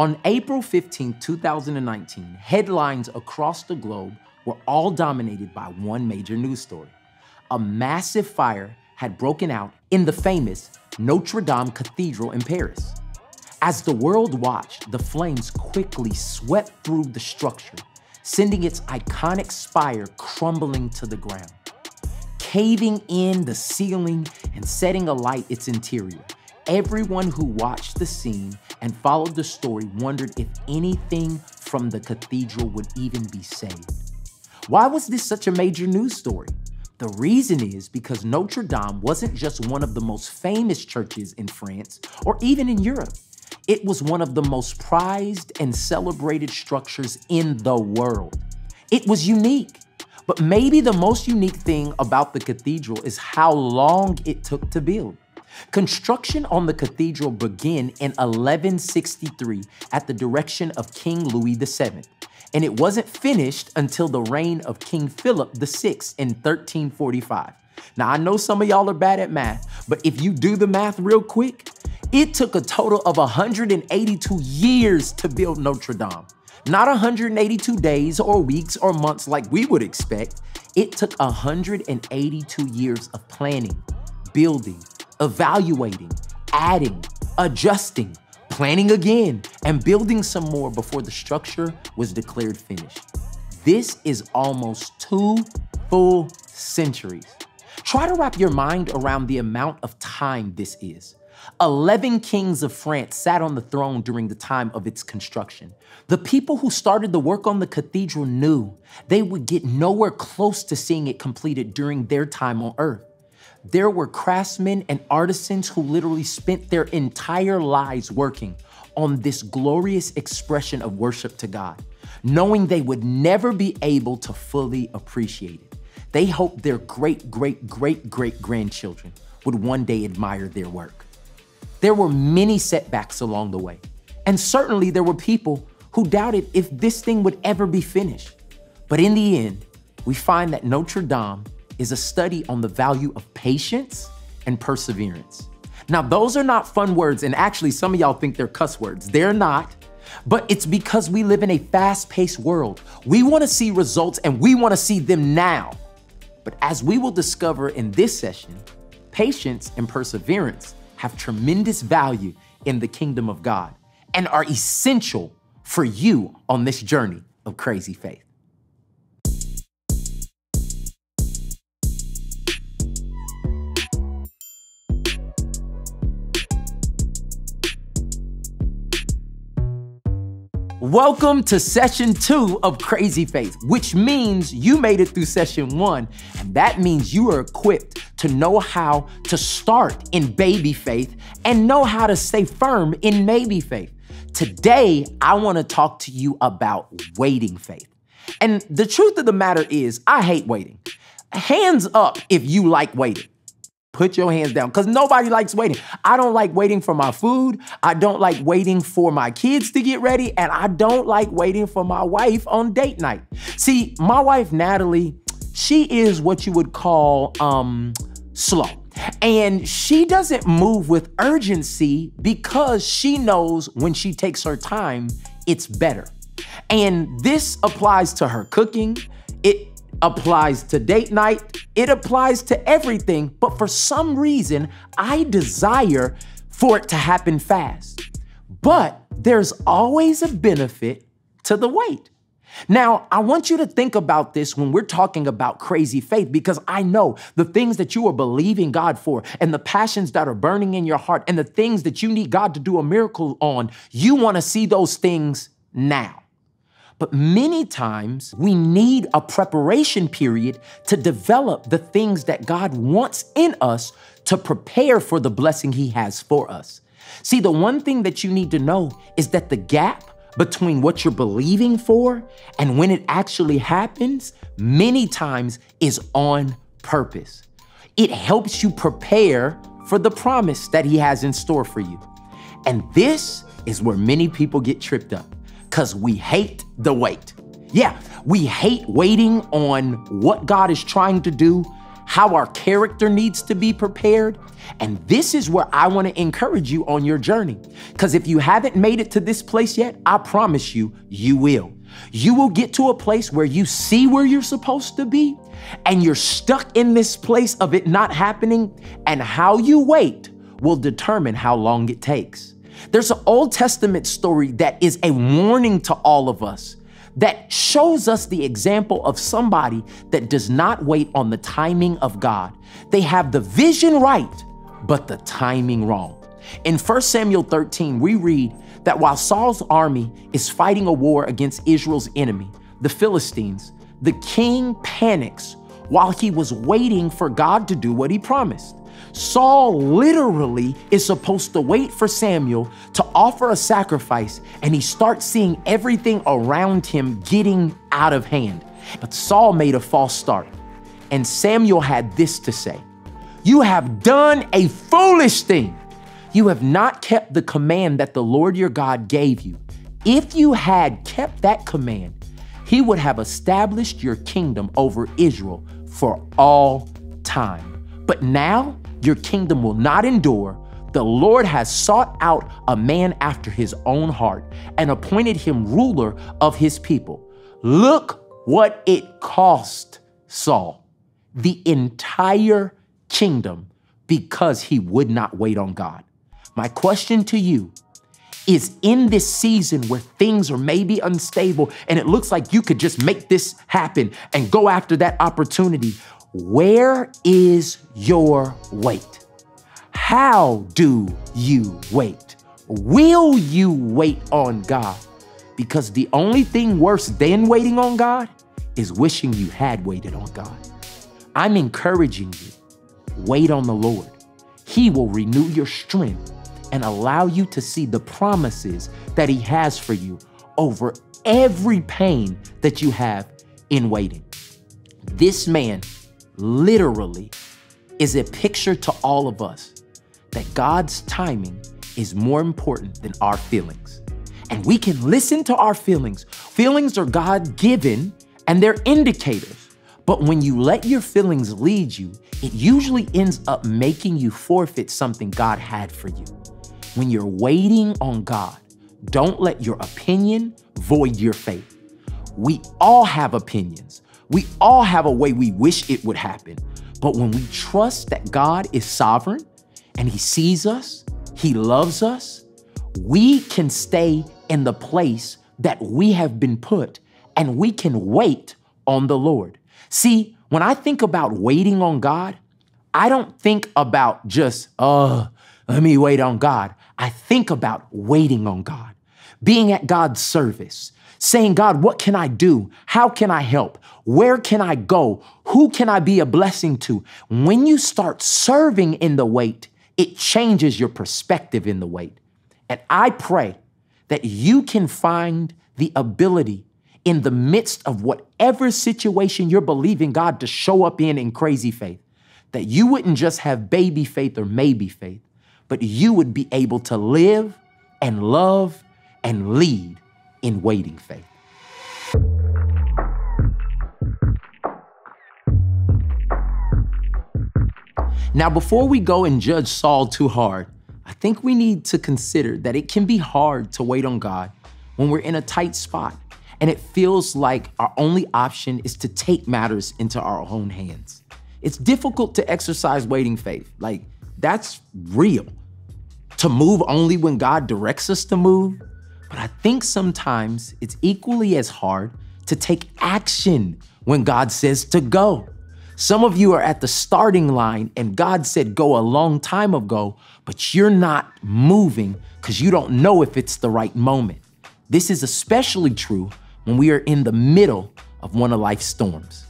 On April 15, 2019, headlines across the globe were all dominated by one major news story. A massive fire had broken out in the famous Notre Dame Cathedral in Paris. As the world watched, the flames quickly swept through the structure, sending its iconic spire crumbling to the ground, caving in the ceiling and setting alight its interior. Everyone who watched the scene and followed the story wondered if anything from the cathedral would even be saved. Why was this such a major news story? The reason is because Notre Dame wasn't just one of the most famous churches in France or even in Europe. It was one of the most prized and celebrated structures in the world. It was unique, but maybe the most unique thing about the cathedral is how long it took to build. Construction on the cathedral began in 1163 at the direction of King Louis VII, and it wasn't finished until the reign of King Philip VI in 1345. Now, I know some of y'all are bad at math, but if you do the math real quick, it took a total of 182 years to build Notre Dame. Not 182 days or weeks or months like we would expect. It took 182 years of planning, building, evaluating, adding, adjusting, planning again, and building some more before the structure was declared finished. This is almost 2 full centuries. Try to wrap your mind around the amount of time this is. 11 kings of France sat on the throne during the time of its construction. The people who started the work on the cathedral knew they would get nowhere close to seeing it completed during their time on earth. There were craftsmen and artisans who literally spent their entire lives working on this glorious expression of worship to God, knowing they would never be able to fully appreciate it. They hoped their great-great-great-great-grandchildren would one day admire their work. There were many setbacks along the way, and certainly there were people who doubted if this thing would ever be finished. But in the end, we find that Notre Dame is a study on the value of patience and perseverance. Now, those are not fun words, and actually some of y'all think they're cuss words. They're not, but it's because we live in a fast-paced world. We wanna see results and we wanna see them now. But as we will discover in this session, patience and perseverance have tremendous value in the kingdom of God and are essential for you on this journey of crazy faith. Welcome to session 2 of Crazy Faith, which means you made it through session 1, and that means you are equipped to know how to start in baby faith and know how to stay firm in maybe faith. Today, I want to talk to you about waiting faith. And the truth of the matter is, I hate waiting. Hands up if you like waiting. Put your hands down, because nobody likes waiting. I don't like waiting for my food. I don't like waiting for my kids to get ready. And I don't like waiting for my wife on date night. See, my wife, Natalie, she is what you would call slow. And she doesn't move with urgency because she knows when she takes her time, it's better. And this applies to her cooking. It applies to date night. It applies to everything, but for some reason, I desire for it to happen fast. But there's always a benefit to the wait. Now, I want you to think about this when we're talking about crazy faith, because I know the things that you are believing God for and the passions that are burning in your heart and the things that you need God to do a miracle on, you want to see those things now. But many times we need a preparation period to develop the things that God wants in us to prepare for the blessing He has for us. See, the one thing that you need to know is that the gap between what you're believing for and when it actually happens, many times is on purpose. It helps you prepare for the promise that He has in store for you. And this is where many people get tripped up, because we hate the wait. Yeah, we hate waiting on what God is trying to do, how our character needs to be prepared. And this is where I want to encourage you on your journey. Because if you haven't made it to this place yet, I promise you, you will. You will get to a place where you see where you're supposed to be, and you're stuck in this place of it not happening, and how you wait will determine how long it takes. There's an Old Testament story that is a warning to all of us that shows us the example of somebody that does not wait on the timing of God. They have the vision right, but the timing wrong. In 1 Samuel 13, we read that while Saul's army is fighting a war against Israel's enemy, the Philistines, the king panics while he was waiting for God to do what he promised. Saul literally is supposed to wait for Samuel to offer a sacrifice, and he starts seeing everything around him getting out of hand. But Saul made a false start, and Samuel had this to say, "You have done a foolish thing. You have not kept the command that the Lord your God gave you. If you had kept that command, he would have established your kingdom over Israel for all time. But now your kingdom will not endure. The Lord has sought out a man after his own heart and appointed him ruler of his people." Look what it cost Saul, the entire kingdom, because he would not wait on God. My question to you is, in this season where things are maybe unstable and it looks like you could just make this happen and go after that opportunity, where is your wait? How do you wait? Will you wait on God? Because the only thing worse than waiting on God is wishing you had waited on God. I'm encouraging you, wait on the Lord. He will renew your strength and allow you to see the promises that he has for you over every pain that you have in waiting. This man literally is a picture to all of us that God's timing is more important than our feelings. And we can listen to our feelings. Feelings are God-given and they're indicators. But when you let your feelings lead you, it usually ends up making you forfeit something God had for you. When you're waiting on God, don't let your opinion void your faith. We all have opinions. We all have a way we wish it would happen. But when we trust that God is sovereign and he sees us, he loves us, we can stay in the place that we have been put, and we can wait on the Lord. See, when I think about waiting on God, I don't think about just, let me wait on God. I think about waiting on God, being at God's service, saying, God, what can I do? How can I help? Where can I go? Who can I be a blessing to? When you start serving in the wait, it changes your perspective in the wait. And I pray that you can find the ability in the midst of whatever situation you're believing God to show up in crazy faith, that you wouldn't just have baby faith or maybe faith, but you would be able to live and love and lead in waiting faith. Now, before we go and judge Saul too hard, I think we need to consider that it can be hard to wait on God when we're in a tight spot and it feels like our only option is to take matters into our own hands. It's difficult to exercise waiting faith. Like, that's real. To move only when God directs us to move. But I think sometimes it's equally as hard to take action when God says to go. Some of you are at the starting line and God said go a long time ago, but you're not moving because you don't know if it's the right moment. This is especially true when we are in the middle of one of life's storms.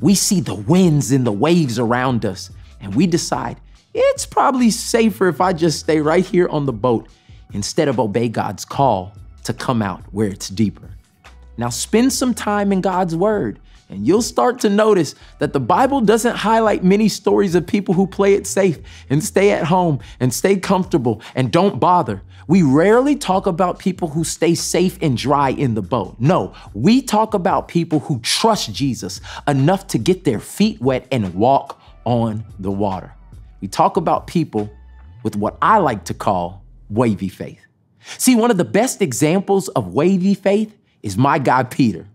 We see the winds and the waves around us, and we decide, it's probably safer if I just stay right here on the boat instead of obey God's call to come out where it's deeper. Now spend some time in God's word, and you'll start to notice that the Bible doesn't highlight many stories of people who play it safe and stay at home and stay comfortable and don't bother. We rarely talk about people who stay safe and dry in the boat. No, we talk about people who trust Jesus enough to get their feet wet and walk on the water. We talk about people with what I like to call wavy faith. See, one of the best examples of wavy faith is my guy, Peter.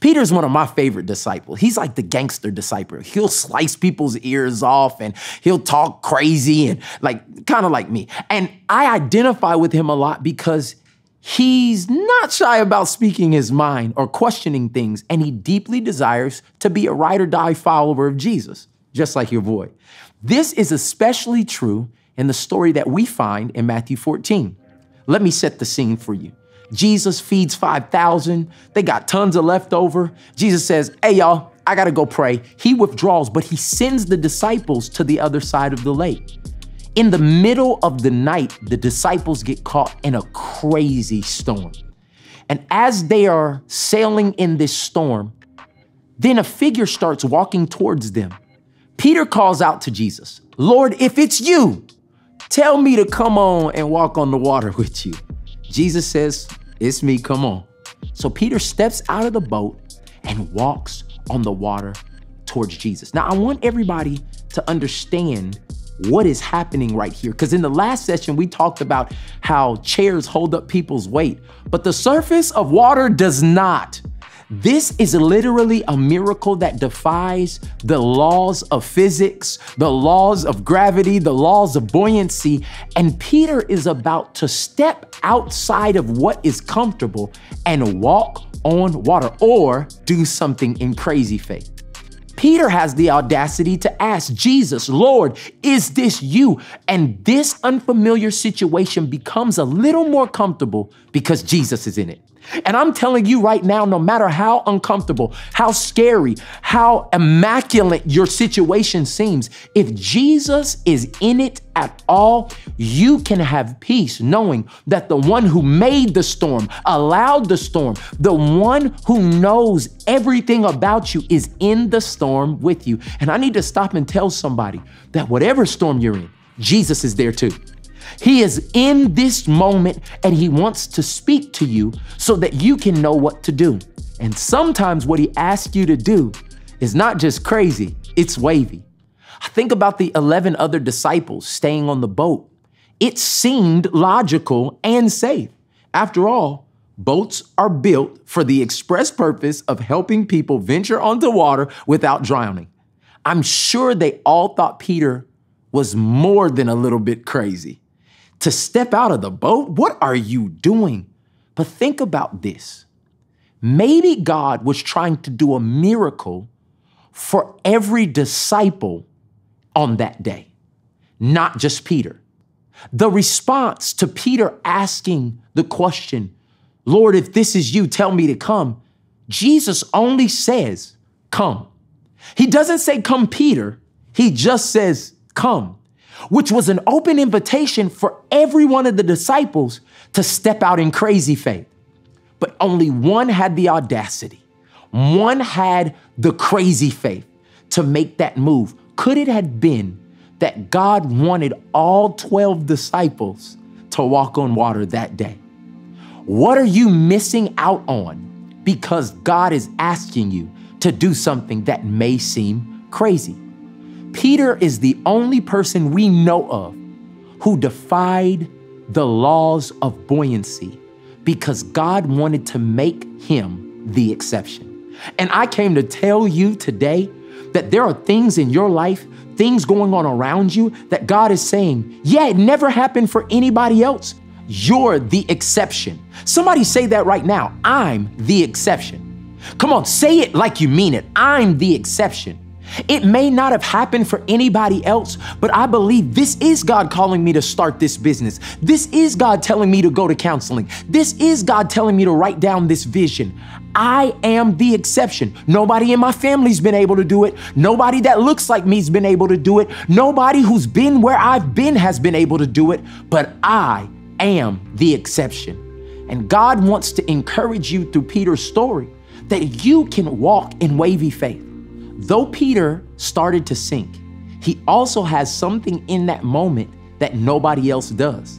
Peter's one of my favorite disciples. He's like the gangster disciple. He'll slice people's ears off and he'll talk crazy and like, kind of like me. And I identify with him a lot because he's not shy about speaking his mind or questioning things, and he deeply desires to be a ride-or-die follower of Jesus, just like your boy. This is especially true in the story that we find in Matthew 14. Let me set the scene for you. Jesus feeds 5,000. They got tons of leftover. Jesus says, hey, y'all, I gotta go pray. He withdraws, but he sends the disciples to the other side of the lake. In the middle of the night, the disciples get caught in a crazy storm. And as they are sailing in this storm, then a figure starts walking towards them. Peter calls out to Jesus, Lord, if it's you, tell me to come on and walk on the water with you. Jesus says, it's me, come on. So Peter steps out of the boat and walks on the water towards Jesus. Now, I want everybody to understand what is happening right here, because in the last session, we talked about how chairs hold up people's weight, but the surface of water does not. This is literally a miracle that defies the laws of physics, the laws of gravity, the laws of buoyancy, and Peter is about to step outside of what is comfortable and walk on water or do something in crazy faith. Peter has the audacity to ask Jesus, Lord, is this you? And this unfamiliar situation becomes a little more comfortable because Jesus is in it. And I'm telling you right now, no matter how uncomfortable, how scary, how immaculate your situation seems, if Jesus is in it at all, you can have peace knowing that the one who made the storm, allowed the storm, the one who knows everything about you is in the storm with you. And I need to stop and tell somebody that whatever storm you're in, Jesus is there too. He is in this moment and he wants to speak to you so that you can know what to do. And sometimes what he asks you to do is not just crazy, it's wavy. I think about the 11 other disciples staying on the boat. It seemed logical and safe. After all, boats are built for the express purpose of helping people venture onto water without drowning. I'm sure they all thought Peter was more than a little bit crazy. To step out of the boat? What are you doing? But think about this. Maybe God was trying to do a miracle for every disciple on that day, not just Peter. The response to Peter asking the question, Lord, if this is you, tell me to come. Jesus only says, come. He doesn't say, come, Peter. He just says, come, which was an open invitation for every one of the disciples to step out in crazy faith. But only one had the audacity. One had the crazy faith to make that move. Could it have been that God wanted all 12 disciples to walk on water that day? What are you missing out on because God is asking you to do something that may seem crazy? Peter is the only person we know of who defied the laws of buoyancy because God wanted to make him the exception. And I came to tell you today that there are things in your life, things going on around you that God is saying, yeah, it never happened for anybody else. You're the exception. Somebody say that right now. I'm the exception. Come on, say it like you mean it. I'm the exception. It may not have happened for anybody else, but I believe this is God calling me to start this business. This is God telling me to go to counseling. This is God telling me to write down this vision. I am the exception. Nobody in my family's been able to do it. Nobody that looks like me's been able to do it. Nobody who's been where I've been has been able to do it, but I am the exception. And God wants to encourage you through Peter's story that you can walk in wavy faith. Though Peter started to sink, he also has something in that moment that nobody else does.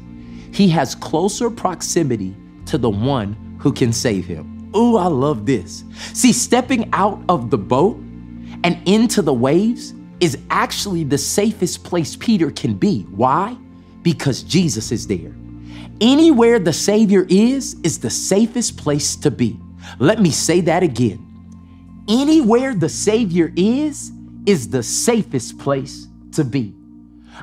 He has closer proximity to the one who can save him. Ooh, I love this. See, stepping out of the boat and into the waves is actually the safest place Peter can be. Why? Because Jesus is there. Anywhere the Savior is the safest place to be. Let me say that again. Anywhere the Savior is the safest place to be.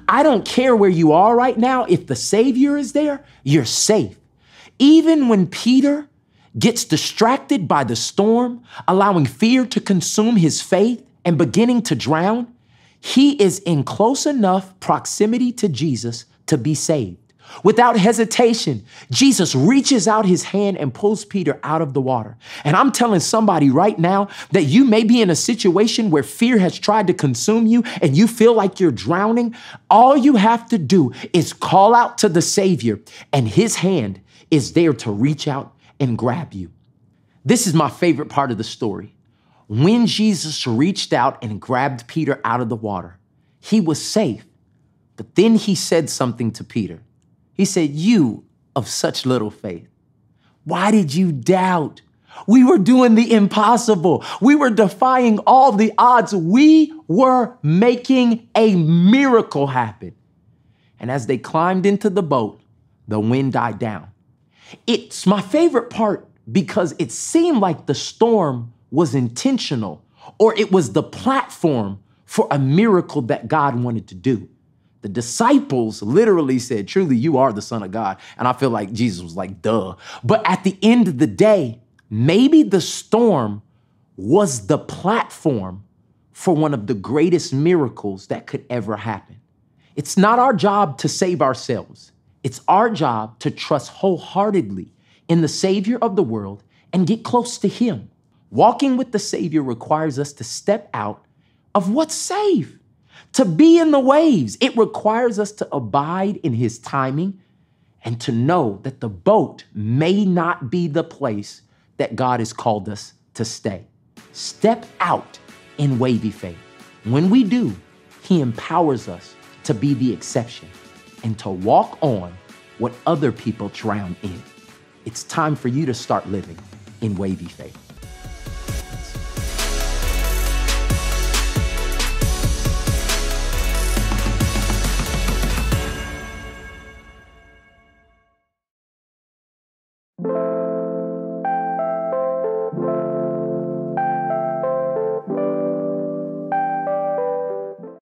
I don't care where you are right now. If the Savior is there, you're safe. Even when Peter gets distracted by the storm, allowing fear to consume his faith and beginning to drown, he is in close enough proximity to Jesus to be saved. Without hesitation, Jesus reaches out his hand and pulls Peter out of the water. And I'm telling somebody right now that you may be in a situation where fear has tried to consume you and you feel like you're drowning. All you have to do is call out to the Savior, and his hand is there to reach out and grab you. This is my favorite part of the story. When Jesus reached out and grabbed Peter out of the water, he was safe. But then he said something to Peter. He said, "You of such little faith, why did you doubt?" We were doing the impossible. We were defying all the odds. We were making a miracle happen. And as they climbed into the boat, the wind died down. It's my favorite part because it seemed like the storm was intentional, or it was the platform for a miracle that God wanted to do. The disciples literally said, "Truly, you are the Son of God." And I feel like Jesus was like, duh. But at the end of the day, maybe the storm was the platform for one of the greatest miracles that could ever happen. It's not our job to save ourselves. It's our job to trust wholeheartedly in the Savior of the world and get close to him. Walking with the Savior requires us to step out of what's safe, to be in the waves. It requires us to abide in his timing and to know that the boat may not be the place that God has called us to stay. Step out in wavy faith. When we do, he empowers us to be the exception and to walk on what other people drown in. It's time for you to start living in wavy faith.